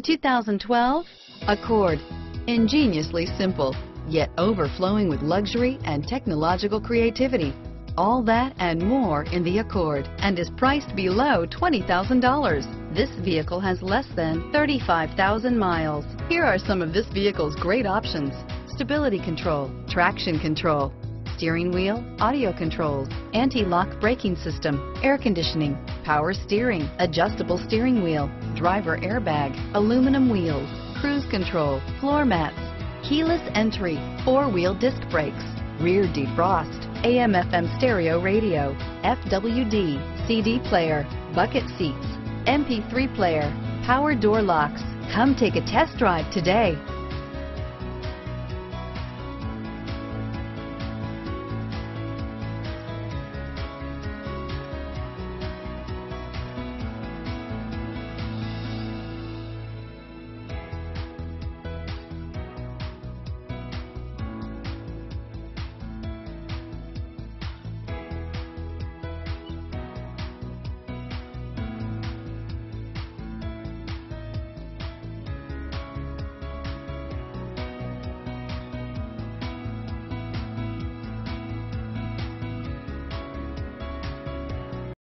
2012 Accord. Ingeniously simple, yet overflowing with luxury and technological creativity. All that and more in the Accord, and is priced below $20,000. This vehicle has less than 35,000 miles. Here are some of this vehicle's great options: stability control, traction control, steering wheel audio controls, anti-lock braking system, air conditioning, power steering, adjustable steering wheel, driver airbag, aluminum wheels, cruise control, floor mats, keyless entry, four-wheel disc brakes, rear defrost, AM/FM stereo radio, FWD, CD player, bucket seats, MP3 player, power door locks. Come take a test drive today.